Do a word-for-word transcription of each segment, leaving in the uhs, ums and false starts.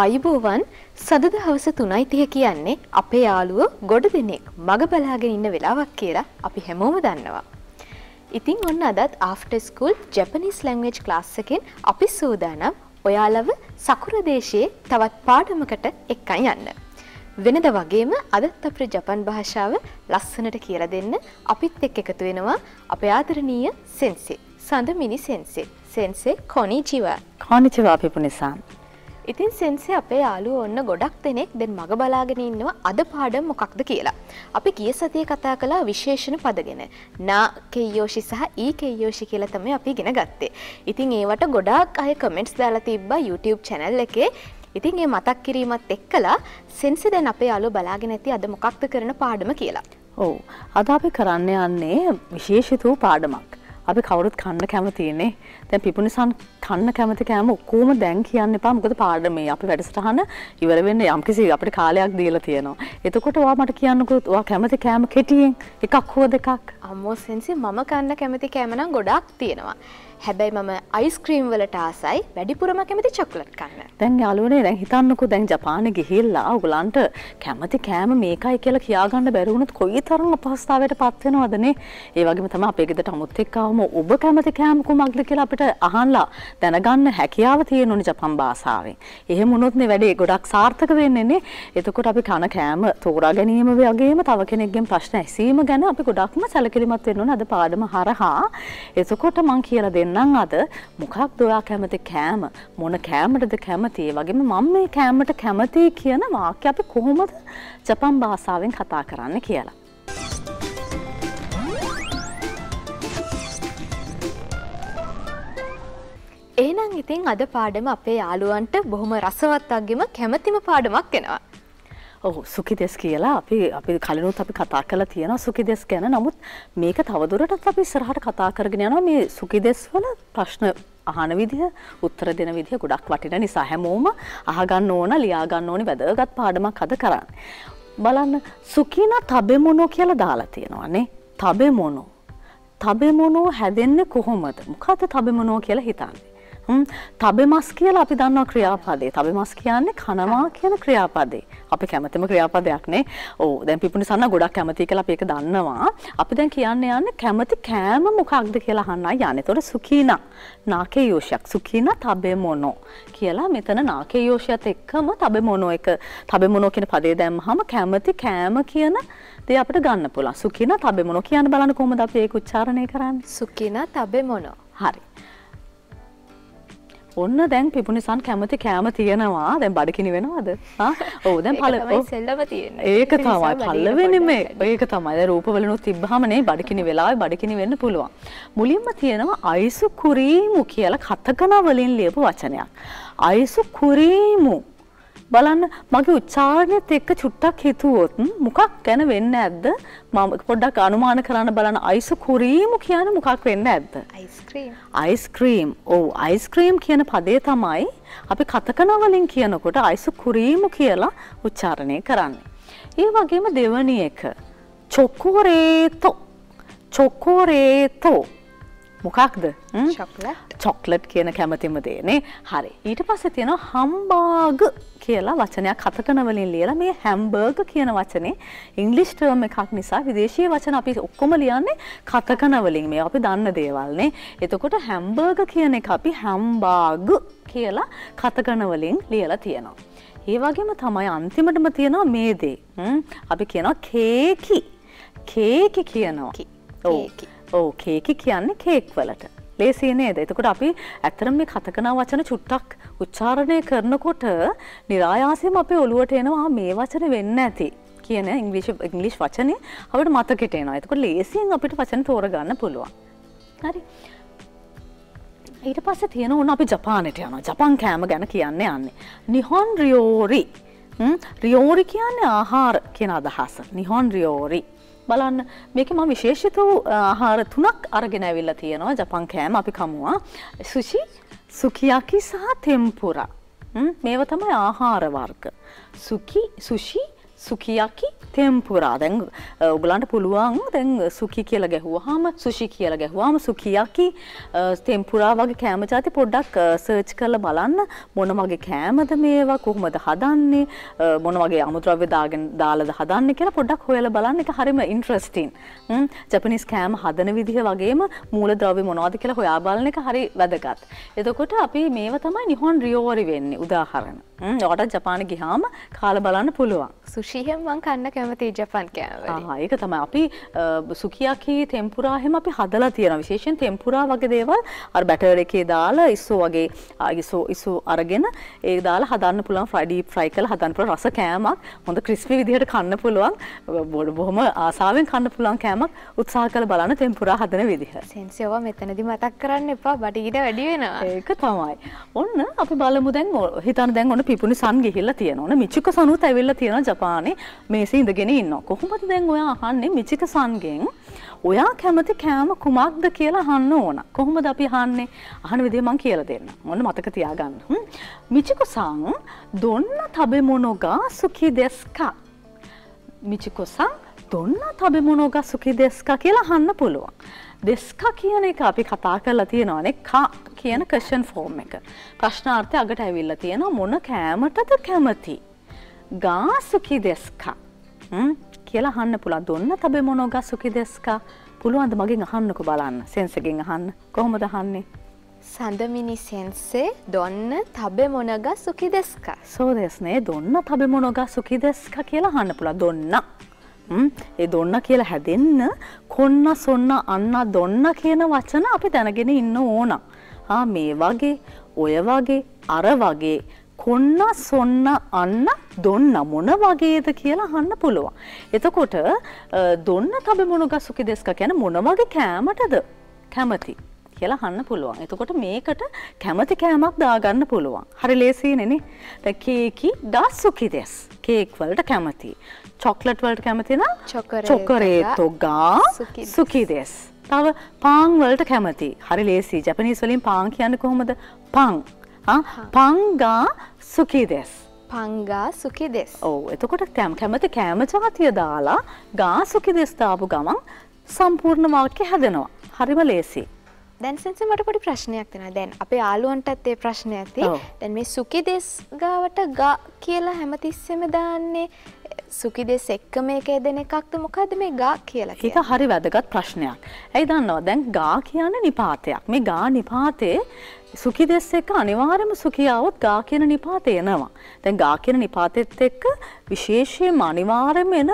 ආයුබෝවන් සදද හවස තුනයි තිහ කියන්නේ අපේ යාළුවෝ ගොඩ දෙනෙක් මග බලාගෙන ඉන්න වෙලාවක් කියලා අපි හැමෝම දන්නවා. ඉතින් ඔන්න අදත් after school Japanese language class එකෙන් අපි සූදානම් ඔයාලව සකුර දේශයේ තවත් පාඩමකට එක්කන් යන්න. වෙනද වගේම අදත් අපේ ජපන් භාෂාව ලස්සනට කියලා දෙන්න අපිත් එක්ක එකතු වෙනවා අපේ ආදරණීය සෙන්සේ සඳමිනි සෙන්සේ. සෙන්සේ කොනිචිවා. කොනිචිවා පිපුනිසාන්. ඉතින් සෙන්සේ අපේ යාළුවෝ ඔන්න ගොඩක් දෙනෙක් දැන් මග බලාගෙන ඉන්නවා අද පාඩම මොකක්ද කියලා. අපි ගිය සතියේ කතා කළා විශේෂණ පද ගැන. නා කේයෝෂි සහ ඊ කේයෝෂි කියලා තමයි අපි ඉගෙන ගත්තේ. ඉතින් ඒවට ගොඩාක් අය කමෙන්ට්ස් දාලා තිබ්බා YouTube channel එකේ. ඉතින් මේ මතක් කිරීමත් එක්කලා සෙන්සේ දැන් අපේ යාළුවෝ බලාගෙන ඇති අද මොකක්ද කරන පාඩම කියලා. ඔව්. අද අපි කරන්න යන්නේ විශේෂිත වූ පාඩමක්. අපි කවුරුත් කන්න කැමතිනේ. දැන් පිපුනිසන් කන්න කැමති කෑම ඔක්කොම දැන් කියන්න එපා. මොකද පාඩමේ අපි වැඩසටහන ඉවර වෙන්න යම්කිසි අපිට කාලයක් දීලා තියෙනවා. එතකොට ඔයා මට කියන්නකෝ ඔයා කැමති කෑම කෙටියෙන් එකක් හෝ දෙකක්. අම්මෝ සෙන්සි මම කන්න කැමති කෑම නම් ගොඩක් තියෙනවා. හැබැයි මම අයිස්ක්‍රීම් වලට ආසයි වැඩිපුරම කැමති චොක්ලට් කන්න. දැන් යාළුවනේ දැන් හිතන්නකෝ දැන් ජපානෙ ගිහිල්ලා ඔයගලන්ට කැමති කෑම මේකයි කියලා කියාගන්න බැරි වුණොත් කොයිතරම් අපහසුතාවයකටපත් වෙනවදනේ. ඒ වගේම තමයි අපේ ගෙදරට අමුත් එක්කවම ඔබ කැමති කෑම කුමක්ද කියලා අපිට අහන්නලා දැනගන්න හැකියාව තියෙනුනේ ජපන් භාෂාවෙන්. එහෙම වුණොත් මේ වැඩේ ගොඩක් සාර්ථක වෙන්නේනේ. එතකොට අපි කන කෑම තෝරා ගැනීම වගේම තව කෙනෙක්ගෙන් ප්‍රශ්න ඇසීම ගැන අපි ගොඩක්ම සැලකිලිමත් වෙන්න ඕන අද පාඩම හරහා. එතකොට මම කියලා දෙන්න නම් අද මොකක්ද ඔයා කැමති කෑම මොන කෑමටද කැමති ඒ වගේම මම මේ කෑමට කැමති කියන වාක්‍ය අපි කොහොමද ජපන් භාෂාවෙන් කතා කරන්න කියලා. එහෙනම් ඉතින් අද පාඩම අපේ යාළුවන්ට බොහොම රසවත් අග්ගෙම කැමැතිම පාඩමක් වෙනවා. ඔව් සුඛිදෙස් කියලා අපි අපි කලිනුත් අපි කතා කරලා තියෙනවා සුඛිදෙස් ගැන. නමුත් මේක තවදුරටත් අපි ඉස්සරහට කතා කරගෙන යනවා. මේ සුඛිදෙස් වල ප්‍රශ්න අහන විදිය උත්තර දෙන විදිය ගොඩක් වටින නිසා හැමෝම අහගන්න ඕන ලියා ගන්න ඕනේ වැදගත් පාඩමක් අද කරන්නේ. බලන්න සුඛින තබෙමොනෝ කියලා දාලා තියෙනවානේ. තබෙමොනෝ. තබෙමොනෝ හැදෙන්නේ කොහොමද? මොකද තබෙමොනෝ කියලා හිතන්නේ. තබෙමස් කියලා අපි දන්නා ක්‍රියාපදේ. තබෙමස් කියන්නේ කනවා කියන ක්‍රියාපදේ. අපි කැමතිම ක්‍රියාපදයක් නේ. ඔව් දැන් පිපුනිසන්න ගොඩක් කැමති කියලා අපි ඒක දන්නවා. අපි දැන් කියන්න යන්නේ කැමති කෑම මොකක්ද කියලා අහන්නයි යන්නේ. ඒතකොට සුඛීනා නාකේයෝෂයක්. සුඛීනා තබෙමොනෝ කියලා මෙතන නාකේයෝෂයත් එක්කම තබෙමොනෝ එක තබෙමොනෝ කියන පදේ දැම්මහම කැමති කෑම කියන දේ අපිට ගන්න පුළුවන්. සුඛීනා තබෙමොනෝ කියන බලන්න කොහොමද අපි ඒක උච්චාරණය කරන්නේ? සුඛීනා තබෙමොනෝ. හරි. ඔන්න දැන් පිපුනිසන් කැමති කෑම තියෙනවා. දැන් බඩගිනි වෙනවද? ආ ඔව් දැන් පළ ඒක සෙල්ලම තියෙනවා. ඒක තමයි පළවෙනිම. ඒක තමයි. දැන් රූපවලුනොත් තිබ්බහම නේ බඩගිනි වෙලාවේ බඩගිනි වෙන්න පුළුවන්. මුලින්ම තියෙනවා අයිසු කුරීමු කියලා කතකන වලින් ලියපු වචනයක්. අයිසු කුරීමු. බලන්න මගේ උච්චාරණයත් එක්ක චුට්ටක් හිතුවොත් මොකක් ගැන වෙන්නේ නැද්ද? මම පොඩ්ඩක් අනුමාන කරන්න බලන්න. අයිසු කුරීමු කියන්නේ මොකක් වෙන්නේ නැද්ද? අයිස්ක්‍රීම්. අයිස්ක්‍රීම්. ඔව් අයිස්ක්‍රීම් කියන පදේ තමයි අපි කතකන වලින් කියනකොට අයිසු කුරීමු කියලා උච්චාරණය කරන්නේ. ඒ වගේම දෙවැනි එක චොකෝරේතෝ. චොකෝරේතෝ මොකක්ද? චොක්ලට්. චොක්ලට් කියන කැමැතිම දේනේ. හරි. ඊට පස්සේ තියෙනවා හම්බර්ග් කියලා වචනයක් කතකන වලින් ලියලා. මේ හැම්බර්ග් කියන වචනේ ඉංග්‍රීසි ටර්ම් එකක් නිසා විදේශීය වචන අපි ඔක්කොම ලියන්නේ කතකන වලින්. මේවා අපි දන්න දේවල් නේ. එතකොට හැම්බර්ග් කියන එක අපි හම්බර්ග් කියලා කතකන වලින් ලියලා තියෙනවා. ඒ වගේම තමයි අන්තිමටම තියෙනවා මේ දේ. අපි කියනවා කේකි. කේකි කියනවා. කේකි. ඔව් කේකි කියන්නේ කේක් වලට. ලේසිය නේද? එතකොට අපි ඇත්තටම මේ කතකන වචන චුට්ටක් උච්චාරණය කරනකොට નિરાයාසයෙන්ම අපේ ඔළුවට එනවා මේ වචන වෙන්න ඇති කියන ඉංග්‍රීසි ඉංග්‍රීසි වචනේ අපිට මතකෙට එනවා. එතකොට ලේසියෙන් අපිට වචන තෝරගන්න පුළුවන්. හරි. ඊට පස්සේ තියෙන ඕන අපි ජපානෙට යනවා. ජපන් කෑම ගැන කියන්නේ යන්නේ. නිහොන් රියෝරි. හ්ම් රියෝරි කියන්නේ ආහාර කියන අදහස. නිහොන් රියෝරි. බලන්න මේක මම විශේෂිත වූ ආහාර තුනක් අරගෙන ඇවිල්ලා තියෙනවා. ජපන් කෑම අපි කමුවා. සුෂි, සුකියාකි සහ ටෙම්පුරා. මේවා තමයි ආහාර වර්ග. සුකි, සුෂි, sukiyaki tempura. Then ugalanta puluwan then suki kiyala gahuwahama sushi kiyala gahuwahama sukiyaki tempura wage kama jati poddak search කරලා බලන්න මොන වගේ කෑමද මේවා කොහොමද හදන්නේ මොන වගේ අමුද්‍රව්‍ය දාගෙන දාලාද හදන්නේ කියලා පොඩ්ඩක් හොයලා බලන්න. ඒක හරිම ඉන්ටරෙස්ටිං. හ්ම් ජපනීස් කෑම හදන විදිහ වගේම මූලද්‍රව්‍ය මොනවද කියලා හොයා බලන එක හරි වැදගත්. එතකොට අපි මේවා තමයි නිහොන් රියෝරි වෙන්නේ උදාහරණ. ඔකට ජපාන ගියාම කාලා බලන්න පුළුවන්. සුෂි හැම මං කන්න කැමතියි ජපාන් කෑම වලින්. ආ ඒක තමයි අපි සුකියාකි ටෙම්පුරා හැම අපි හදලා තියෙනවා. විශේෂයෙන් ටෙම්පුරා වගේ දේවල් අර බැටර් එකේ දාලා ඉස්සෝ වගේ ඉස්සෝ ඉස්සෝ අරගෙන ඒ දාලා හදන්න පුළුවන්. ෆ්‍රයි ඩීප් ෆ්‍රයි කරලා හදන්න පුළුවන් රස කෑමක්. හොඳ ක්‍රිස්පි විදිහට කන්න පුළුවන්. බොහොම ආසාවෙන් කන්න පුළුවන් කෑමක්. උත්සාහ කරලා බලන්න ටෙම්පුරා හදන විදිහ. සෙන්සියෝව මෙතනදී මතක් කරන්න එපා. බඩගිඩ වැඩි වෙනවා. ඒක තමයි. ඔන්න අපි බලමු දැන් හිතන්න දැන් ඔන්න පිපුනි සන් ගිහිල්ලා තියෙනවා. මිචුක සනුත් ඇවිල්ලා තියෙනවා ජපානේ මේසේ ඉඳගෙන ඉන්නවා. කොහොමද දැන් ඔයා අහන්නේ මිචික සංගෙන් ඔයා කැමති කෑම කුමක්ද කියලා අහන්න ඕන. කොහොමද අපි අහන්නේ? අහන විදිහ මම කියලා දෙන්න. මොන මතක තියාගන්න. මිචික සං donna tabemono ga suki desu ka? මිචික සං donna tabemono ga suki desu ka කියලා අහන්න පුළුවන්. දෙස්ක කියන එක අපි කතා කරලා තියෙනවානේ කා කියන question form එක. ප්‍රශ්නාර්ථය අගට ඇවිල්ලා තියෙනවා මොන කෑමටද කැමති? ගා සුකි දෙස්ක කියලා අහන්න පුළුවන්. donna tabemono ga suki desu ka? පුළුවන්ද මගෙන් අහන්නකෝ බලන්න. සෙන්සෙගෙන් අහන්න. කොහොමද අහන්නේ? Sandamini sensei donna tabemono ga suki desu ka? So desu ne. donna tabemono ga suki desu ka කියලා අහන්න පුළුවන්. donna ඒ donna කියලා හැදෙන්න කොන්න සොන්න අන්න donna කියන වචන අපි දැනගෙන ඉන්න ඕන. ආ මේ වගේ ඔය වගේ අර වගේ කොන්න සොන්න අන්න donna මොන වගේද කියලා අහන්න පුළුවන්. එතකොට donna tabemono ga suki desu ka කියන්නේ මොන වගේ කෑමටද කැමති කියලා අහන්න පුළුවන්. එතකොට මේකට කැමති කෑමක් දාගන්න පුළුවන්. හරි ලේසියනේ නේ. දැන් කේකි da suki desu. කේක් වලට කැමති. චොක්ලට් වලට කැමති නම් චොකරේටෝ ගා සුකි desu. තව පාන් වලට කැමති. හරි ලේසියි. ජපනීස් වලින් පාන් කියන්නේ කොහොමද? පාන්. ආ පාන් ගා සුකි desu. පාන් ගා සුකි desu. ඔව්. එතකොට කැමති කෑම ජාතිය දාලා ගා සුකි desu දාපු ගමන් සම්පූර්ණ වාක්‍ය හැදෙනවා. හරිම ලේසියි. දැන් සෙන්සර් මට පොඩි ප්‍රශ්නයක් තියෙනවා. දැන් අපේ ආලුවන්ටත් ඒ ප්‍රශ්නේ ඇති. දැන් මේ සුකි desu ගාවට ගා කියලා හැමතිස්සෙම දාන්නේ සුකි desu එක්ක මේක හදන එකක්ද මොකද්ද මේ ගා කියලා කියන්නේ? ඒක හරි වැදගත් ප්‍රශ්නයක්. ඇයි දන්නවද? දැන් ගා කියන්නේ නිපාතයක්. මේ ගා නිපාතේ සුකි desu එක අනිවාර්යයෙන්ම සුකි આવොත් ගා කියන නිපාතේ එනවා. දැන් ගා කියන නිපාතෙත් එක්ක විශේෂයෙන්ම අනිවාර්යයෙන්ම එන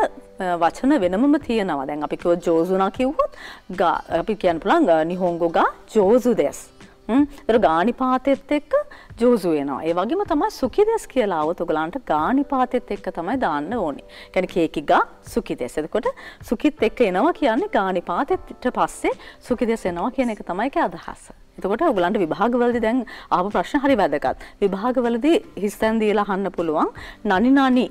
වචන වෙනමම තියෙනවා. දැන් අපි කිව්ව ජෝසුනා කිව්වොත් ගා අපි කියන්න පුළුවන් නිහොන්ගෝ ගා ජෝසු desu. හ්ම්. ඒක ගානිපාතෙත් එක්ක ජෝසු වෙනවා. ඒ වගේම තමයි සුකි desu කියලා આવොත් ඔයගලන්ට ගානිපාතෙත් එක්ක තමයි දාන්න ඕනේ. කියන්නේ කේකි ගා සුකි desu. එතකොට සුකිත් එක්ක එනවා කියන්නේ ගානිපාතෙට පස්සේ සුකි desu එනවා කියන එක තමයි ඒක අදහස. එතකොට ඔයගලන්ට විභාගවලදී දැන් ආපු ප්‍රශ්න හරි වැදගත්. විභාගවලදී හිස්තැන් දීලා අහන්න පුළුවන් නනි නනි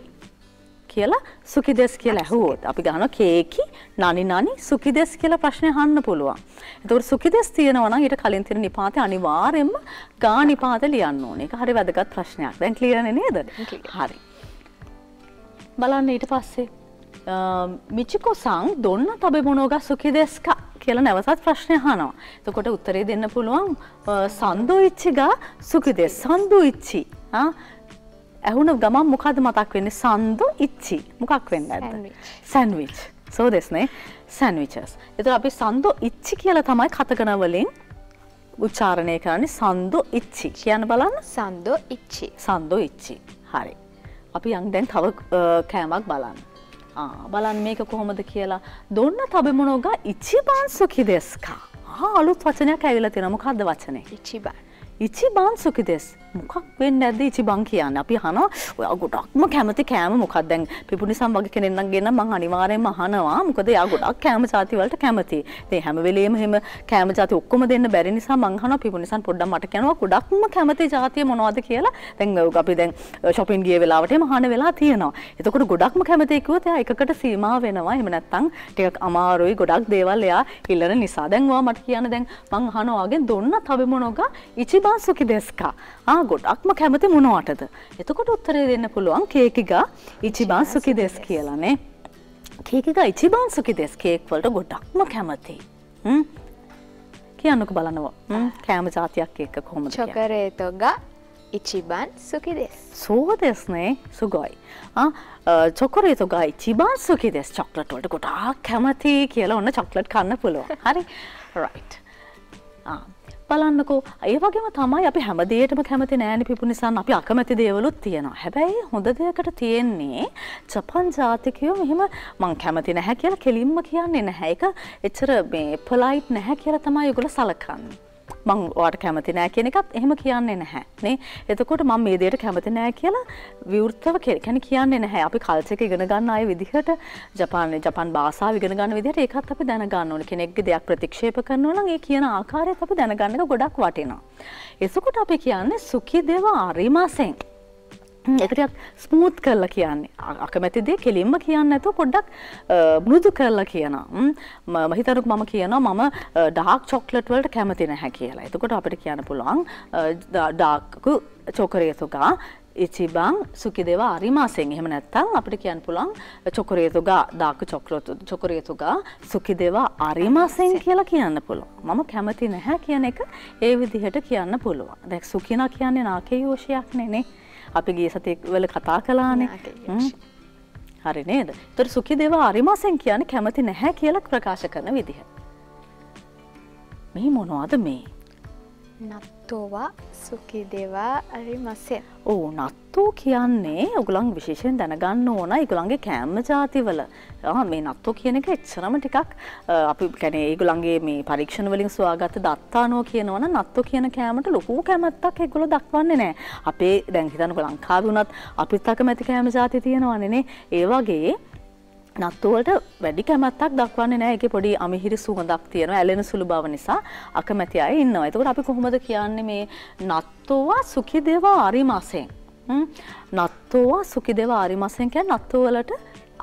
කියලා සුකි desu කියලා ඇහුවොත් අපි ගන්නවා කේකි නනි නනි සුකි desu කියලා ප්‍රශ්නේ අහන්න පුළුවන්. ඒතකොට සුකි desu තියෙනවා නම් ඊට කලින් තියෙන නිපාතේ අනිවාර්යයෙන්ම ගා නිපාත ලියන්න ඕනේ. ඒක හරි වැදගත් ප්‍රශ්නයක්. දැන් ක්ලියර් නේද? හරි. බලන්න ඊට පස්සේ මිචිකෝ සං donna tabemono ga suki desu ka කියලා නැවතත් ප්‍රශ්නේ අහනවා. එතකොට උත්තරේ දෙන්න පුළුවන් සන්දුයිච්චි ගා සුකි desu. සන්දුයිච්චි ආ ඇහුන ගමන් මොකද මතක් වෙන්නේ? සන්දු ඉච්චි මොකක් වෙන්නේ නැද්ද? සෑන්ඩ්විච්. so this නේ සෑන්ඩ්විචස්. ඒතර අපි සන්දු ඉච්චි කියලා තමයි කතකන වලින් උච්චාරණය කරන්නේ. සන්දු ඉච්චි කියන්න බලන්න. සන්දු ඉච්චි. සන්දු ඉච්චි. හරි. අපි යන් දැන් තව කෑමක් බලන්න. ආ බලන්න මේක කොහොමද කියලා. donna tabemono ga ichiban suki desu ka? ආ අලුත් වචනයක් ඇවිල්ලා තියෙනවා. මොකද්ද වචනේ? ඉචිබන්. ඉචිබන් සුකි desu මොකක් වෙන්නේ නැද්ද ඉචිබන් කියන්නේ? අපි අහනවා ඔයා ගොඩක්ම කැමති කෑම මොකක්ද? දැන් පිපුනිසම් වගේ කෙනෙක් නම් ගෙන මම අනිවාර්යයෙන්ම අහනවා. මොකද එයා ගොඩක් කෑම ಜಾති වලට කැමතියි. ඉතින් හැම වෙලෙම එහෙම කෑම ಜಾති ඔක්කොම දෙන්න බැරි නිසා මම අහනවා පිපුනිසම් පොඩ්ඩක් මට කියනවා ගොඩක්ම කැමති ಜಾතිය මොනවද කියලා. දැන් අපි දැන් shopping ගිය වෙලාවට එහෙම අහන වෙලා තියෙනවා. එතකොට ගොඩක්ම කැමති කිව්වොත් එයා එකකට සීමා වෙනවා. එහෙම නැත්නම් ටිකක් අමාරුයි ගොඩක් දේවල් එයා ඉල්ලන නිසා. දැන් ඔයා මට කියන දැන් මම අහනවා ගෙන් donna tabemono ga ichiban suki desu ka? ආ ගොඩක්ම කැමති මොනවටද? එතකොට උත්තරේ දෙන්න පුළුවන් කේකිගා ඉචිබන් සුකි දෙස් කියලානේ. කේකිගා ඉචිබන් සුකි දෙස් කේක් වලට ගොඩක්ම කැමති. හ්ම්. කියන්නක බලනවා. හ්ම්. කෑම જાතියක් එක්ක කොහොමද කියන්නේ? චොකරේතෝගා ඉචිබන් සුකි දෙස්. සෝ දෙස්නේ සුගයි. ආ චොකරේතෝගා ඉචිබන් සුකි දෙස් චොක්ලට් වලට ගොඩාක් කැමති කියලා ඔන්න චොක්ලට් කන්න පුළුවන්. හරි. right. ආ බලන්නකො ඒ වගේම තමයි අපි හැම දෙයකටම කැමති නෑනේ පිපුනිසන් අපි අකමැති දේවලුත් තියෙනවා. හැබැයි හොඳ දෙයකට තියෙන්නේ ජපන් ජාතිකයෝ මෙහෙම මං කැමති නැහැ කියලා කෙලින්ම කියන්නේ නැහැ. ඒක එච්චර මේ polite නැහැ කියලා තමයි ඒගොල්ලෝ සලකන්නේ. මං ඔයාට කැමති නැහැ කියන එකත් එහෙම කියන්නේ නැහැ නේ. එතකොට මම මේ දෙයට කැමති නැහැ කියලා විවෘතව කියන්නේ කියන්නේ නැහැ. අපි කල්චර් එක ඉගෙන ගන්න ආයේ විදිහට ජපානයේ ජපන් භාෂාව ඉගෙන ගන්න විදිහට ඒකත් අපි දැනගන්න ඕනේ. කෙනෙක්ගේ දෙයක් ප්‍රතික්ෂේප කරනවා නම් ඒ කියන ආකාරයත් අපි දැනගන්න එක ගොඩක් වටිනවා. එසකොට අපි කියන්නේ සුඛි දේව අරිමාසෙන්. ඒක ටිකක් ස්මූත් කරලා කියන්නේ. අකමැති දේ කෙලින්ම කියන්නේ නැතුව පොඩ්ඩක් මෘදු කරලා කියනවා. මම හිතනකොට මම කියනවා මම ඩාර්ක් චොක්ලට් වලට කැමති නැහැ කියලා. එතකොට අපිට කියන්න පුළුවන් ඩාර්ක් චොකරේතුගා ඉචිබන් සුකිදේව අරිමාසෙන්. එහෙම නැත්නම් අපිට කියන්න පුළුවන් චොකරේතුගා ඩාර්ක් චොක්ලට් චොකරේතුගා සුකිදේව අරිමාසෙන් කියලා කියන්න පුළුවන්. මම කැමති නැහැ කියන එක ඒ විදිහට කියන්න පුළුවන්. දැන් සුකිනා කියන්නේ නාකේ යෝෂියක් නෙනේ. අපි ගිය සතියේ වල කතා කළානේ. හරි නේද? ඒතර සුඛි දේව අරිමාසෙන් කියන්නේ කැමති නැහැ කියලා ප්‍රකාශ කරන විදිහ. මේ මොනවද මේ? නත්තෝවා සුඛි දේව අරිමාසෙන්. ඕ නත්තෝ කියන්නේ ඔයගොල්ලන් විශේෂයෙන් දැනගන්න ඕන ඒගොල්ලන්ගේ කෑම જાතිවල. මේ නත්තෝ කියන එක එච්චරම ටිකක් අපි කියන්නේ ඒගොල්ලන්ගේ මේ පරීක්ෂණ වලින් සුවාගත දත්තානෝ කියනවා නම් නත්තෝ කියන කෑමට ලොකු කැමැත්තක් ඒගොල්ලෝ දක්වන්නේ නැහැ. අපේ දැන් හිතන්නකෝ ලංකාවේ වුණත් අපිත් අකමැති කෑම જાති තියෙනවානේ නේ. ඒ වගේ නත්තෝ වලට වැඩි කැමැත්තක් දක්වන්නේ නැහැ. ඒකේ පොඩි අමිහිරි සුවඳක් තියෙනවා. ඇලෙන සුළු බව නිසා අකමැති අය ඉන්නවා. ඒකට අපි කොහොමද කියන්නේ මේ නත්තෝවා සුඛි දේව අරිමාසෙන්? හ්ම්. නත්තෝවා සුඛි දේව අරිමාසෙන් කියන්නේ නත්තෝ වලට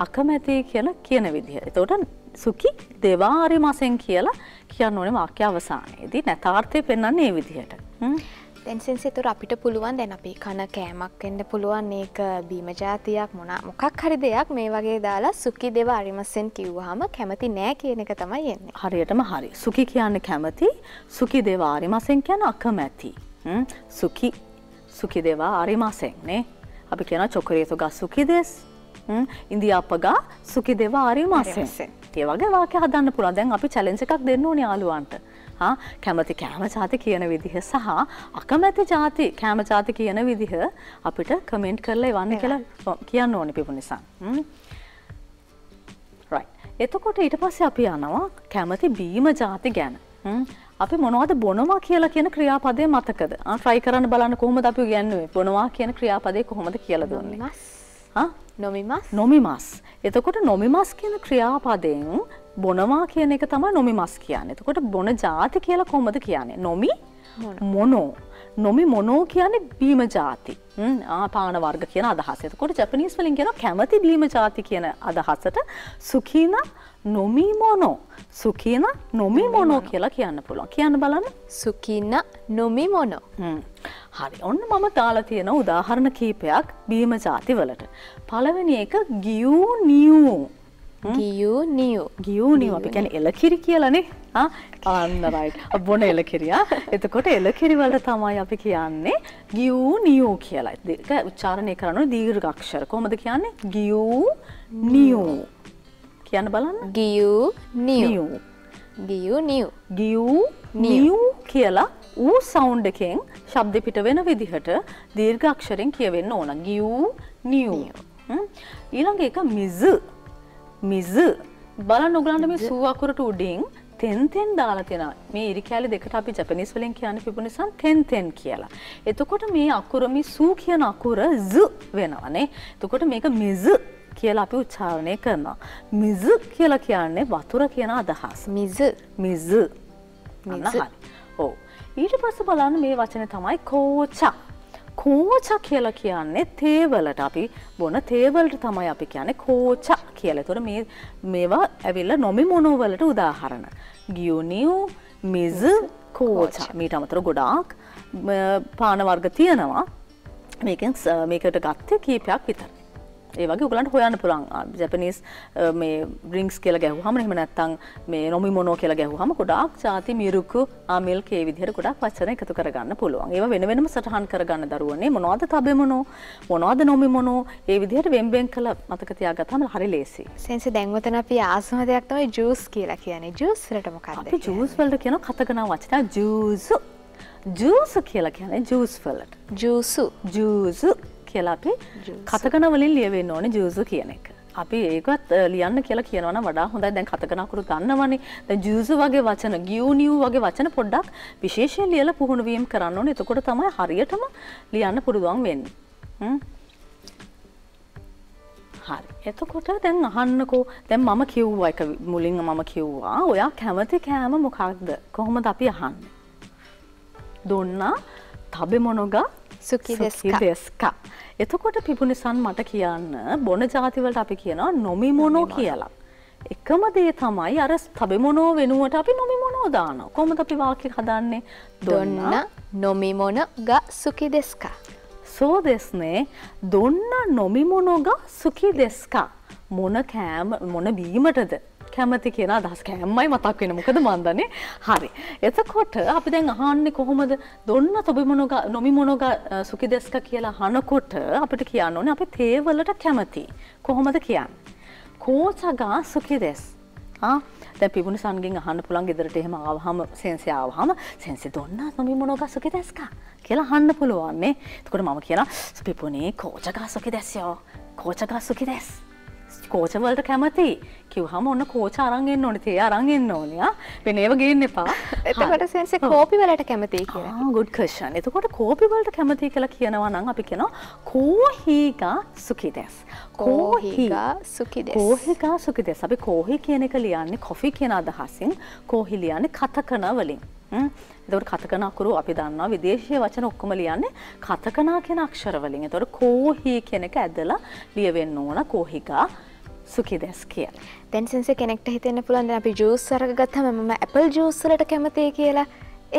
අකමැති කියලා කියන විදිහ. ඒකට සුඛි දේව අරිමාසෙන් කියලා කියන්න ඕනේ වාක්‍ය අවසානයේදී. නැතාර්ථය පෙන්වන්නේ මේ විදිහට. හ්ම්. දැන් සෙන්ස් ඒතර අපිට පුළුවන් දැන් අපි කන කෑමක් වෙන්න පුළුවන් ඒක බීම જાතියක් මොන මොකක් හරි දෙයක් මේ වගේ දාලා සුඛි දේව අරිමසෙන් කිව්වහම කැමති නෑ කියන එක තමයි එන්නේ. හරියටම හරි. සුඛි කියන්නේ කැමති, සුඛි දේව අරිමසෙන් කියන්නේ අකමැති. හ්ම්. සුඛි සුඛි දේව අරිමසෙන් නේ. අපි කියනවා චොකරේතෝගා සුඛි දේස්. හ්ම්. ඉන්දියාපගා සුඛි දේව අරිමසෙන්. ඒ වගේ වාක්‍ය හදන්න පුළුවන්. දැන් අපි චැලෙන්ජ් එකක් දෙන්න ඕනේ යාළුවන්ට. හා කැමති කෑම જાති කියන විදිහ සහ අකමැති જાති කෑම જાති කියන විදිහ අපිට කමෙන්ට් කරලා එවන්න කියලා කියන්න ඕනේ පිපුනිසන්. right. එතකොට ඊට පස්සේ අපි යනවා කැමති බීම જાති ගැන. අපි මොනවද බොනවා කියලා කියන ක්‍රියාපදේ මතකද? ආ try කරන්න බලන්න කොහොමද අපි කියන්නේ බොනවා කියන ක්‍රියාපදේ කොහොමද කියලා දුන්නේ. හා නොමිමස්. නොමිමස්. එතකොට නොමිමස් කියන ක්‍රියාපදයෙන් බොනවා කියන එක තමයි නොමිමස් කියන්නේ. එතකොට බොන જાති කියලා කොහොමද කියන්නේ? නොමි මොනෝ. නොමි මොනෝ කියන්නේ බීම જાති. ආ පාන වර්ග කියන අදහස. එතකොට ජපනීස් වලින් කියනවා කැමති බීම જાති කියන අදහසට සුඛින නොමි මොනෝ. සුඛින නොමි මොනෝ කියලා කියන්න පුළුවන්. කියන්න බලන්න. සුඛින නොමි මොනෝ. හරි. ඔන්න මම දාලා තියෙන උදාහරණ කීපයක් බීම જાති වලට. පළවෙනි එක ගියු නියු. ගියු නියු. ගියු නියු අපි කියන්නේ එලකිරි කියලානේ. ආ අන්න right. බොන එලකිරිය. එතකොට එලකිරි වලට තමයි අපි කියන්නේ ගියු නියු කියලා. ඒක උච්චාරණය කරනවා දීර්ඝ අක්ෂර. කොහොමද කියන්නේ? ගියු නියු. කියන්න බලන්න. ගියු නියු. ගියු නියු. ගියු නියු කියලා ඌ සවුන්ඩ් එකෙන් ශබ්ද පිට වෙන විදිහට දීර්ඝ අක්ෂරෙන් කියවෙන්න ඕන. ගියු නියු. ඊළඟ එක මිස්. මිස් බලන්න ඔයගලන්ට මේ සූ අකුරට උඩින් තෙන් තෙන් දාලා තියෙනවා. මේ ඉරි කැලේ දෙකට අපි ජපනීස් වලින් කියන්නේ පිපුනිසන් තෙන් තෙන් කියලා. එතකොට මේ අකුර මේ සූ කියන අකුර 즈 වෙනවා නේ. එතකොට මේක මිස් කියලා අපි උච්චාරණය කරනවා. මිස් කියලා කියන්නේ වතුර කියන අදහස. Miss miss miss. ඔව්. ඊට පස්සේ බලන්න මේ වචනේ තමයි කෝචා. කෝචා කියලා කියන්නේ තේ වලට අපි බොන තේ වලට තමයි අපි කියන්නේ කෝචා කියලා. ඒතොර මේ මේවා ඇවිල්ලා නොමි මොනෝ වලට උදාහරණ. ගියු නියු මිස් කෝචා. මීට අමතරව ගොඩාක් පාන වර්ග තියෙනවා. මේකෙන් මේකට ගත්තේ කීපයක් විතර. ඒ වගේ ඔයගලන්ට හොයන්න පුළුවන් ජපනීස් මේ ඩ්‍රින්ක්ස් කියලා ගැහුවාම එහෙම නැත්නම් මේ නොමිමොනෝ කියලා ගැහුවාම ගොඩාක් ಜಾති මිරුකු ආමෙල් කේ විදිහට ගොඩාක් වචන එකතු කරගන්න පුළුවන්. ඒවා වෙන වෙනම සටහන් කරගන්න දරුවනේ මොනවද තබෙමොනෝ මොනවද නොමිමොනෝ ඒ විදිහට වෙන්වෙන් කළා මතක තියාගත්තාම හරි ලේසි. සෙන්සි දැන් වතන අපි ආසම දෙයක් තමයි ජූස් කියලා කියන්නේ. ජූස් වලට මොකක්ද? අපි ජූස් වලට කියන කතකනා වචන ජූසු. ජූස් කියලා කියන්නේ ජූස් වලට. ජූසු ජූසු කියලා අපි කතකන වලින් ලියවෙන්න ඕනේ ජූස් කියන එක. අපි ඒකත් ලියන්න කියලා කියනවා නම් වඩා හොඳයි. දැන් කතකන අකුරු ගන්නවනේ. දැන් ජූස් වගේ වචන, ගියුනියු වගේ වචන පොඩ්ඩක් විශේෂයෙන් ලියලා පුහුණු වීම කරන්න ඕනේ. එතකොට තමයි හරියටම ලියන්න පුළුවන් වෙන්නේ. හ්ම්. හරි. එතකොට දැන් අහන්නකෝ. දැන් මම කිව්වා එක මුලින්ම මම කිව්වා. ඔයා කැමති කෑම මොකක්ද? කොහොමද අපි අහන්නේ? දොන්නා තබෙමොනෝගා සුකි දෙස්කා. එතකොට පිපුනිසන් මට කියන්න බොන ಜಾති වලට අපි කියනවා නොමිමොනෝ කියලා. එකම දේ තමයි අර තබෙමොනෝ වෙනුවට අපි නොමිමොනෝ දානවා. කොහොමද අපි වාක්‍ය හදාන්නේ? දොන්න නොමිමොනෝගා සුකි දෙස්කා. සෝ දෙස්නේ දොන්න නොමිමොනෝගා සුකි දෙස්කා. මොන කෑම මොන බීමටද? කැමති කියන අදහස් කෑමයි මතක් වෙන මොකද මන් දන්නේ. හරි. එතකොට අපි දැන් අහන්නේ කොහොමද දොන්න තොබිමොනෝගා නොමිමොනෝගා සුකිදෙස්කා කියලා අහනකොට අපිට කියන්න ඕනේ අපි තේ වලට කැමති. කොහොමද කියන්නේ? කෝචගා සුකිදෙස්. ආ දැන් පිපුනිසන්ගෙන් අහන්න පුළුවන් ගෙදරට එහෙම ආවහම සෙන්සි ආවහම සෙන්සි දොන්න නොමිමොනෝගා සුකිදෙස්කා කියලා අහන්න පුළුවන් නේ. එතකොට මම කියනවා පිපුනේ කෝචගා සුකිදෙස්යෝ. කෝචගා සුකිදෙස්. කෝච වලට කැමති කිව්වම ඔන්න කෝච අරන් එන්න ඕනේ තේ අරන් එන්න ඕනේ ආ වෙන ඒවා ගේන්න එපා. එතකොට සෙන්සේ කෝපි වලට කැමතියි කියලා. ආ good question. එතකොට කෝපි වලට කැමතියි කියලා කියනවා නම් අපි කියනවා කෝහිගා සුකිදෙස්. කෝහිගා සුකිදෙස්. කෝහිගා සුකිදෙස්. අපි කෝහි කියන එක ලියන්නේ coffee කියන අදහසින් කෝහි ලියන්නේ කතකන වලින්. එතකොට කතකන අකුරු අපි දන්නවා විදේශීය වචන ඔක්කොම ලියන්නේ කතකනා කියන අක්ෂර වලින්. එතකොට කෝහි කියන එක ඇදලා ලියවෙන්න ඕන කෝහිගා සුකිදෙස් කියලා. දැන් සෙන්සේ කෙනෙක්ට හිතෙන්න පුළුවන් දැන් අපි ජූස් වර්ග ගත්තම මම ඇපල් ජූස් වලට කැමතියි කියලා.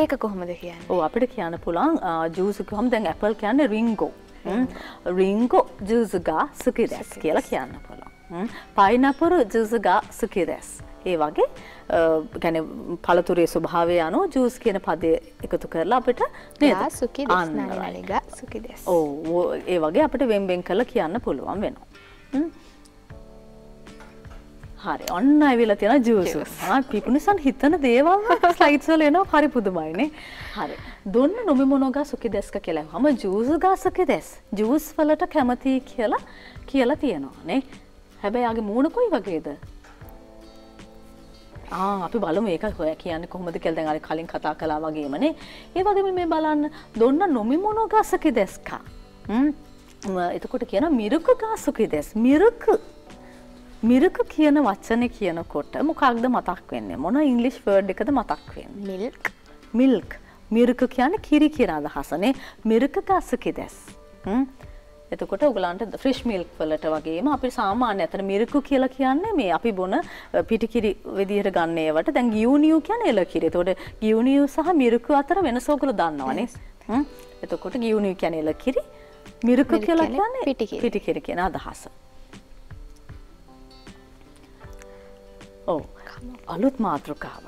ඒක කොහොමද කියන්නේ? ඔව් අපිට කියන්න පුළුවන් ජූස් කිව්වම දැන් ඇපල් කියන්නේ රින්ගෝ. රින්ගෝ ජූස්ගා සුකිදෙස් කියලා කියන්න පුළුවන්. පයිනැපල් ජූස්ගා සුකිදෙස්. ඒ වගේ يعني පළතුරේ ස්වභාවය අනුව ජූස් කියන පදේ එකතු කරලා අපිට නේද සුකිදෙස් නාලිගා සුකිදෙස්. ඔව් ඒ වගේ අපිට වෙන්වෙන් කරලා කියන්න පුළුවන් වෙනවා. හරි. ඔන්න ඇවිල්ලා තියෙන ජූස්. ආ පිපුනිසන් හිතන දේවල් ස්ලයිඩ්ස් වල එනවා හරි පුදුමයිනේ. හරි. දොන්න නොමිමොනෝගා සුකිදෙස් කියලා වහම ජූස්ගා සුකිදෙස්. ජූස් වලට කැමති කියලා කියලා තියෙනවා නේ. හැබැයි ආගේ මූණ කොයි වගේද? ආ අපි බලමු ඒක හොය කියන්නේ කොහොමද කියලා. දැන් අර කලින් කතා කළා වගේමනේ. ඒ වගේම මේ බලන්න දොන්න නොමිමොනෝගා සුකිදෙස්කා. හ්ම්. එතකොට කියන මිරුකගා සුකිදෙස්. මිරුක. මිරුක කියන වචනේ කියනකොට මොකක්ද මතක් වෙන්නේ? මොන ඉංග්‍රීසි වර්ඩ් එකද මතක් වෙන්නේ? මිල්ක්. මිල්ක්. මිරුක කියන්නේ කිරි කියන අදහසනේ. මිරුකගා සුකිදෙස්. හ්ම්. එතකොට ඔයගලන්ට ෆ්‍රෙෂ් මිල්ක් වලට වගේම අපි සාමාන්‍ය අතන මිරිකු කියලා කියන්නේ මේ අපි බොන පිටිකිරි විදිහට ගන්න ඒවට. දැන් ගියුනියු කියන්නේ එළ කිරි. එතකොට ගියුනියු සහ මිරිකු අතර වෙනස ඔයගොල්ලෝ දන්නවනේ. හ්ම්. එතකොට ගියුනියු කියන්නේ එළ කිරි. මිරිකු කියලා කියන්නේ පිටිකිරි. පිටිකිරි කියන අදහස. ඔව්. අලුත් මාතෘකාවක්.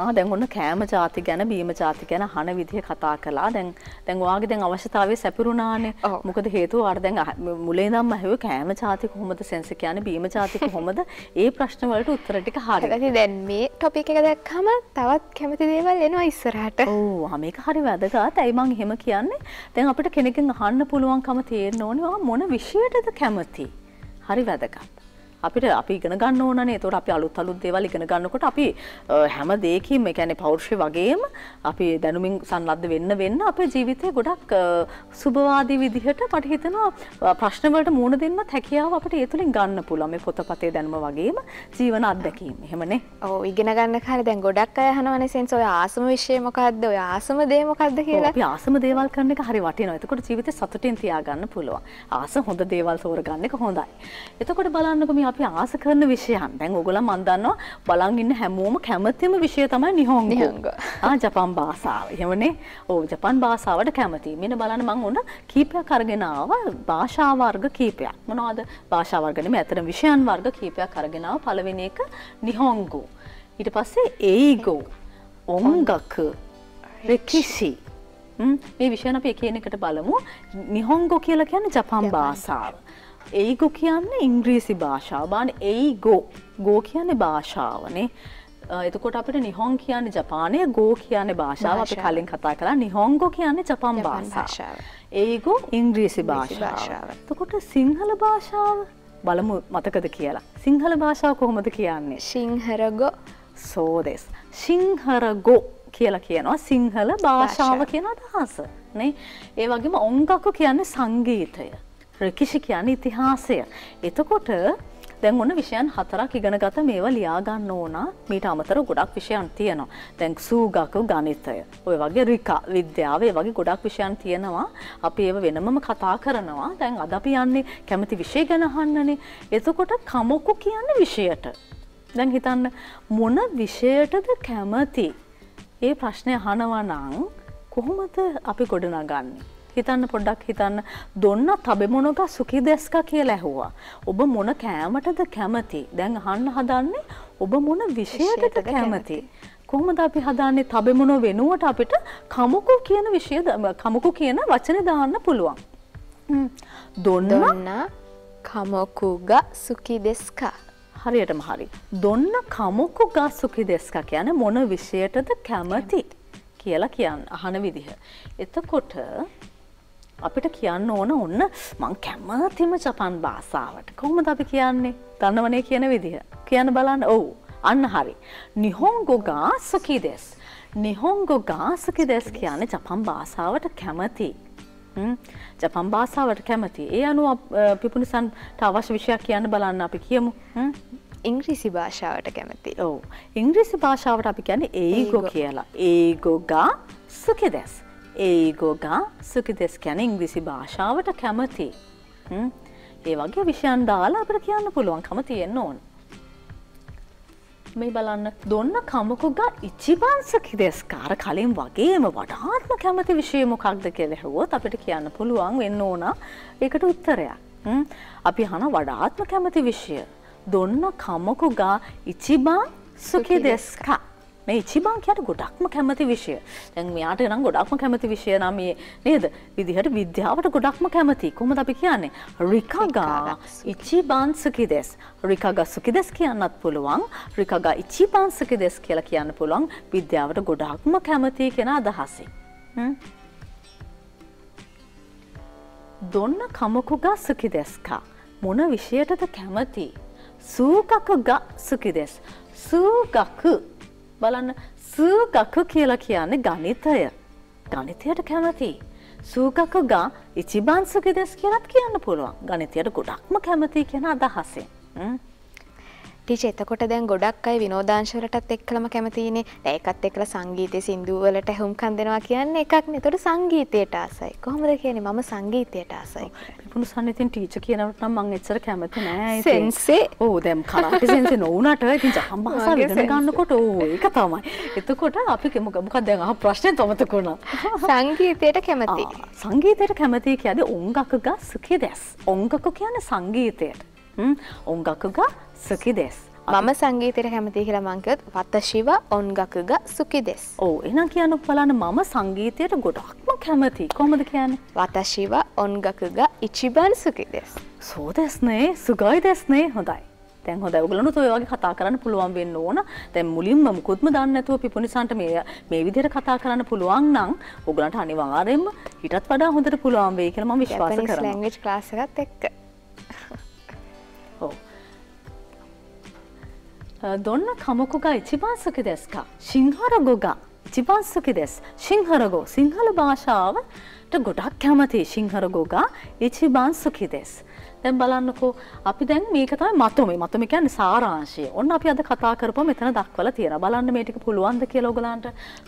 ආ දැන් ඔන්න කෑම ಜಾති ගැන බීම ಜಾති ගැන අහන විදිහ කතා කළා. දැන් දැන් ඔයාගේ දැන් අවශ්‍යතාවය සැපිරුණානේ. මොකද හේතුව ඔයාට දැන් මුලින් ඉඳන්ම ඇහුවේ කෑම ಜಾති කොහොමද සෙන්ස් කියන්නේ බීම ಜಾති කොහොමද? ඒ ප්‍රශ්න වලට උත්තර ටික හරි. ඒකයි දැන් මේ ටොපික් එක දැක්කම තවත් කැමති දේවල් එනවා ඉස්සරහට. ඕ ආ මේක හරි වැදගත්. ඇයි මං එහෙම කියන්නේ? දැන් අපිට කෙනෙක්ගෙන් අහන්න පුළුවන්කම තියෙන්න ඕනේ මොන විෂයටද කැමති? හරි වැදගත්. අපිට අපි ඉගෙන ගන්න ඕනනේ. ඒතකොට අපි අලුත් අලුත් දේවල් ඉගෙන ගන්නකොට අපි හැම දෙයකින්ම ඒ කියන්නේ පෞරුෂය වගේම අපි දැනුමින් සම්බන්ධ වෙන්න වෙන්න අපේ ජීවිතේ ගොඩක් සුබවාදී විදිහට මට හිතෙනවා ප්‍රශ්න වලට මුහුණ දෙන්නත් හැකියාව අපිට ඒ තුලින් ගන්න පුළුවන්. මේ පොතපතේ දැනුම වගේම ජීවන අත්දැකීම්. එහෙමනේ. ඔව් ඉගෙන ගන්න කාලේ දැන් ගොඩක් අය අහනවනේ සෙන්ස් ඔය ආසම විශ්ය මොකද්ද? ඔය ආසම දේ මොකද්ද කියලා. අපි ආසම දේවල් කරන එක හරි වටිනවා. ඒතකොට ජීවිතේ සතුටින් තියාගන්න පුළුවන්. ආස හොඳ දේවල් තෝරගන්න එක හොඳයි. එතකොට බලන්නකෝ අපි ආස කරන විෂයන්. දැන් ඔයගොල්ලෝ මන් දන්නවා බලන් ඉන්න හැමෝම කැමතිම විෂය තමයි නිහොංගෝ. ආ ජපාන් භාෂාව. එහෙමනේ. ඔව් ජපාන් භාෂාවට කැමතියි. මෙන්න බලන්න මම උන කීපයක් අරගෙන ආවා භාෂා වර්ග කීපයක්. මොනවද? භාෂා වර්ග නෙමෙයි අතන විෂයන් වර්ග කීපයක් අරගෙන ආවා. පළවෙනි එක නිහොංගෝ. ඊට පස්සේ ඒගෝ. ongaku. rikishi. මේ විෂයන් අපි එක එකට බලමු. නිහොංගෝ කියලා කියන්නේ ජපාන් භාෂාව. ඒගෝ කියන්නේ ඉංග්‍රීසි භාෂාව. බාන ඒගෝ ගෝ කියන්නේ භාෂාවනේ. එතකොට අපිට නිහොන් කියන්නේ ජපානයේ ගෝ කියන්නේ භාෂාව. අපි කලින් කතා කළා නිහොන්ගෝ කියන්නේ ජපාන් භාෂාව. ඒගෝ ඉංග්‍රීසි භාෂාව. එතකොට සිංහල භාෂාව බලමු මතකද කියලා. සිංහල භාෂාව කොහොමද කියන්නේ? සිංහරගෝ. සෝදෙස්. සිංහරගෝ කියලා කියනවා සිංහල භාෂාව කියන අදහස. නේ? ඒ වගේම ඔංගකු කියන්නේ සංගීතය. රිකිෂි කියන්නේ ඉතිහාසය. එතකොට දැන් ඔන්න විෂයන් හතරක් ඉගෙනගත මේවා ලියා ගන්න ඕන. මීට අමතරව ගොඩක් විෂයන් තියෙනවා. දැන් සූගකු ගණිතය. ඔය වගේ රිකා විද්‍යාව ඒ වගේ ගොඩක් විෂයන් තියෙනවා. අපි ඒව වෙනමම කතා කරනවා. දැන් අද අපි යන්නේ කැමති විෂය ගැන අහන්නනේ. එතකොට කමොකු කියන්නේ විෂයට. දැන් හිතන්න මොන විෂයටද කැමති? මේ ප්‍රශ්නේ අහනවා නම් කොහොමද අපි ගොඩනගන්නේ? හිතන්න පොඩ්ඩක් හිතන්න දොන්න තබෙමොනක සුඛී දැස්ක කියලා ඇහුවා. ඔබ මොන කෑමටද කැමති? දැන් අහන්න හදන්නේ ඔබ මොන විෂයටද කැමති? කොහොමද අපි හදාන්නේ තබෙමොන වෙනුවට අපිට කමුකු කියන විෂය කමුකු කියන වචනේ දාන්න පුළුවන්. දොන්න කමුකුග සුඛී දැස්ක. හරියටම හරි. දොන්න කමුකුග සුඛී දැස්ක කියන්නේ මොන විෂයටද කැමති කියලා කියන්න අහන විදිහ. එතකොට අපිට කියන්න ඕන ඔන්න මං කැමතිම ජපාන් භාෂාවට. කොහොමද අපි කියන්නේ? දන්නවනේ කියන විදිහ. කියන්න බලන්න. ඔව්. අන්න හරි. නිහොන්ගෝ ගා සුඛී දෙස්. නිහොන්ගෝ ගා සුඛී දෙස් කියන්නේ ජපාන් භාෂාවට කැමති. හ්ම්. ජපාන් භාෂාවට කැමති. ඒ අනුව පිපුනිසන්ට අවශ්‍ය විෂයක් කියන්න බලන්න අපි කියමු. හ්ම්. ඉංග්‍රීසි භාෂාවට කැමති. ඔව්. ඉංග්‍රීසි භාෂාවට අපි කියන්නේ ඒගෝ කියලා. ඒගෝ ගා සුඛී දෙස්. ඒගෝ ගා සුඛී දෙස් කියන්නේ ඉංග්‍රීසි භාෂාවට කැමති. හ්ම්. ඒ වගේ විෂයන් දාලා අපිට කියන්න පුළුවන්කම තියෙන්න ඕන. මේ බලන්න දොන්න කමකුග ඉචිබන් සුඛී දෙස් කාර කලින් වගේම වඩාත්ම කැමති විෂය මොකක්ද කියලා හෙව්වොත් අපිට කියන්න පුළුවන් වෙන්න ඕන. ඒකට උත්තරයක්. හ්ම්. අපි අහන වඩාත්ම කැමති විෂය දොන්න කමකුග ඉචිබන් සුඛී දෙස් කා. මේ ඉචිබන් කියන්නේ ගොඩක්ම කැමති විෂය. දැන් මෙයාට නම් ගොඩක්ම කැමති විෂය නම් මේ නේද? විදිහට විද්‍යාවට ගොඩක්ම කැමති. කොහොමද අපි කියන්නේ? රිකගා ඉචිබන් සුඛී දෙස්. රිකගා සුඛී දෙස් කියන්නත් පුළුවන්. රිකගා ඉචිබන් සුඛී දෙස් කියලා කියන්න පුළුවන්. විද්‍යාවට ගොඩක්ම කැමති කියන අදහසයි. හ්ම්. දොන්න කමකුගා සුඛී දෙස් කා. මොන විෂයටද කැමති? සූගකුගා සුඛී දෙස්. සූගකු බලන්න සූගකු කියලා කියන්නේ ගණිතය. ගණිතයට කැමති. සූගකු ගා ඉචිබන් සුඛී දෙස් කියලාත් කියන්න පුළුවන්. ගණිතයට ගොඩක්ම කැමති කියන අදහසෙන්. ටීචර් එතකොට දැන් ගොඩක් අය විනෝදාංශ වලටත් එක්කලම කැමතිනේ. ඒකත් එක්කලා සංගීතයේ සින්දු වලට හුම්කම් දෙනවා කියන්නේ එකක් නේ. ඒතකොට සංගීතයට ආසයි. කොහොමද කියන්නේ? මම සංගීතයට ආසයි. පුනුසන් ඉතින් ටීචර් කියනවට නම් මම එච්චර කැමති නෑ. සෙන්සේ. ඔව් දැන් කරාටි සෙන්සේ නොවුනට ඉතින් ජපන් භාෂාව ඉගෙන ගන්නකොට ඕ ඒක තමයි. එතකොට අපි මොකක්ද දැන් අහ ප්‍රශ්නේ තමතක වුණා. සංගීතයට කැමති. සංගීතයට කැමති කියන්නේ ඔංගකග සුඛී දෙස්. ඔංගකු කියන්නේ සංගීතයට. හ්ම්. ඔංගකග සුඛී දෙස්. මම සංගීතයට කැමතියි කියලා මං කිව්වොත් වතශිව ඔන්ගකුග සුඛී දෙස්. ඔව් එහෙනම් කියන්න බලන්න මම සංගීතයට ගොඩක්ම කැමතියි. කොහොමද කියන්නේ? වතශිව ඔන්ගකුග ඉචිබන් සුඛී දෙස්. සෝ දෙස් නේ සුගයි දෙස් නේ හොඳයි. දැන් හොඳයි ඔයගොල්ලන්ට ඔය වගේ කතා කරන්න පුළුවන් වෙන්න ඕන. දැන් මුලින්ම මුකුත්ම දන්නේ නැතුව පිපුනිසන්ට මේ මේ විදිහට කතා කරන්න පුළුවන් නම් ඔයගොල්ලන්ට අනිවාර්යයෙන්ම ඊටත් වඩා හොඳට පුළුවන් වෙයි කියලා මම විශ්වාස කරනවා. ජපනීස් ලැන්ග්වේජ් ක්ලාස් එකත් එක්ක. ඔව්. දොන්න කමකුග ඉචිබන් සුඛී දෙස් කා. සිංහරගෝ ගා ඉචිබන් සුඛී දෙස්. සිංහරගෝ සිංහල භාෂාවට ගොඩක් කැමති. සිංහරගෝ ගා ඉචිබන් සුඛී දෙස්. දැන් බලන්නකෝ අපි දැන් මේක තමයි මතොමේ. මතොමේ කියන්නේ සාරාංශය. ඔන්න අපි අද කතා කරපුවා මෙතන දක්වලා තියෙනවා. බලන්න මේ ටික පුළුවන්ද කියලා ඔයගලන්ට.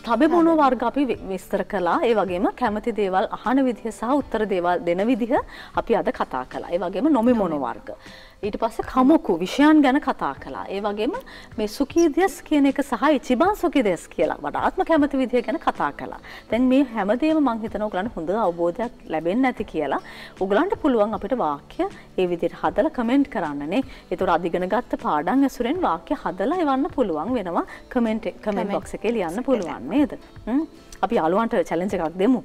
තබෙමොන වර්ග අපි විස්තර කළා. ඒ වගේම කැමති දේවල් අහන විදිහ සහ උත්තර දේවල් දෙන විදිහ අපි අද කතා කළා. ඒ වගේම නොමෙමොන වර්ග. ඊට පස්සේ කමුකු විෂයන් ගැන කතා කළා. ඒ වගේම මේ සුඛීදස් කියන එක සහ ඉචිබන් සුඛීදස් කියලා වඩාත්ම කැමති විදිය ගැන කතා කළා. දැන් මේ හැමදේම මම හිතනවා ඔයගලන්ට හොඳ අවබෝධයක් ලැබෙන්නේ නැති කියලා. ඔයගලන්ට පුළුවන් අපිට වාක්‍ය මේ විදියට හදලා කමෙන්ට් කරන්නනේ. ඒතර අධිගණ ගත්ත පාඩම් ඇසුරෙන් වාක්‍ය හදලා එවන්න පුළුවන් වෙනවා. කමෙන්ට් කමෙන්ට් බොක්ස් එකේ ලියන්න පුළුවන් නේද? හ්ම් අපි යාළුවන්ට චැලෙන්ජ් එකක් දෙමු.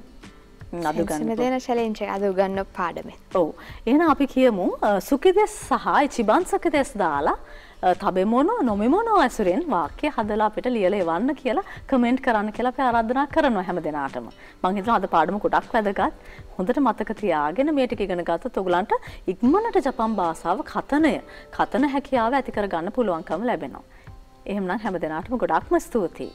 Adugana challenge Adugana Padame. Oh, in Apikiamu, Sukides Sahai, Chibansakides Dala, Tabemono, Nomimono Asurin, Vaki, Hadala Petaliele, Vana Kila, comment Karanakela Paradana Karano Hamadanatum. Mangitra the Padam could act by the gut, Hundata Matakatiag and a Metakiganagata, Togulanta, Igmana Japam Basav, Katane, Katana Hakia, Atikaragana Puluankam Labeno. Emna Hamadanatum could act Mastuti.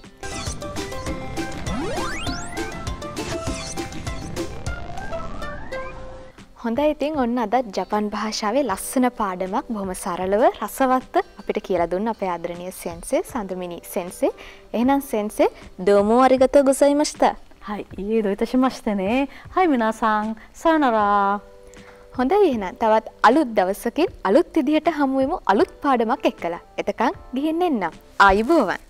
හොඳයි ඉතින් ඔන්න අදත් ජපාන් භාෂාවේ ලස්සන පාඩමක් බොහොම සරලව රසවත්ව අපිට කියලා දුන්න අපේ ආදරණීය සෙන්සේ සඳමිනි සෙන්සේ. එහෙනම් සෙන්සේ දෝමෝ අරිගතෝ ගොසයිමස්තා. හයි ඊයේ දොයිතශිමස්තේ නේ. හයි මිනාසං සයනරා. හොඳයි එහෙනම් තවත් අලුත් දවසකින් අලුත් විදිහට හමු වෙමු අලුත් පාඩමක් එක්කලා. එතකන් ගිහින් එන්න. ආයුබෝවන්.